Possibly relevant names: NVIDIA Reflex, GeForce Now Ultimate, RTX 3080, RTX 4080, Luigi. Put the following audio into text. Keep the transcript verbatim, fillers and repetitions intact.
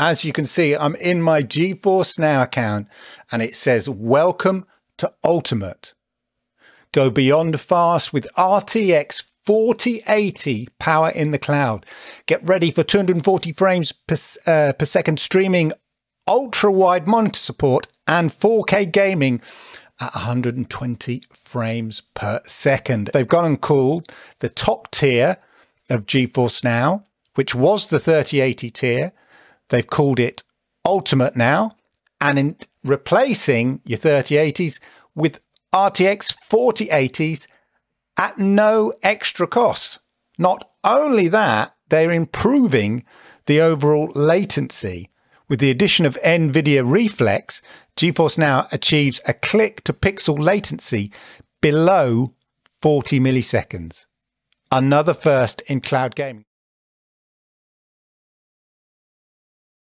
As you can see, I'm in my GeForce Now account and it says, welcome to Ultimate. Go beyond fast with R T X forty eighty power in the cloud. Get ready for two hundred forty frames per, uh, per second streaming, ultra-wide monitor support and four K gaming at one hundred twenty frames per second. They've gone and called the top tier of GeForce Now, which was the thirty eighty tier. They've called it Ultimate now, and in replacing your thirty eighties with R T X forty eighties at no extra cost. Not only that, they're improving the overall latency. With the addition of NVIDIA Reflex, GeForce Now achieves a click-to-pixel latency below forty milliseconds. Another first in cloud gaming.